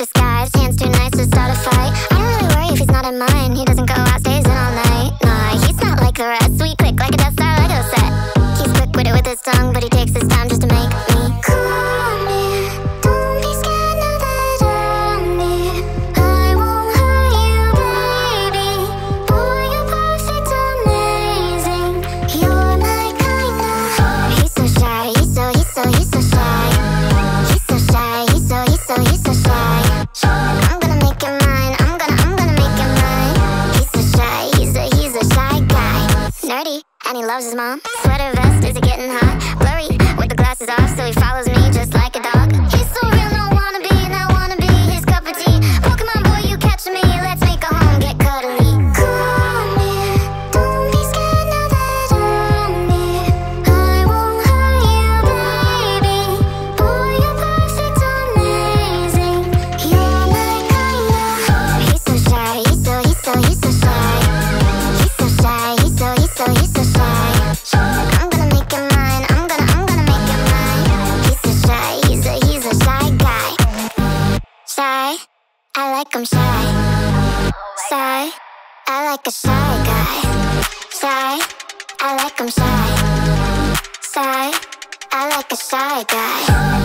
vicious guy. His hands too nice to start a fight. I don't really worry if he's not in mine. He doesn't go out, stays in all night. Nah, he's not like the rest. We quick like a Death Star Lego set. He's quick with it with his tongue, but he takes his time just to make me cool. And he loves his mom. Sweater vest, is it getting hot? Blurry, with the glasses off, so he follows me just like a dog. He's so real, no wannabe, not wannabe. His cup of tea, Pokemon boy, you catch me. Let's make a home, get cuddly. Call me, don't be scared now that I'm near. I won't hurt you, baby. Boy, you're perfect, amazing. You're my kind of. He's so shy, he's so shy. He's so shy, he's so shy. I like him shy. Shy, I like a shy guy. Shy, I like him shy. Shy, I like a shy guy.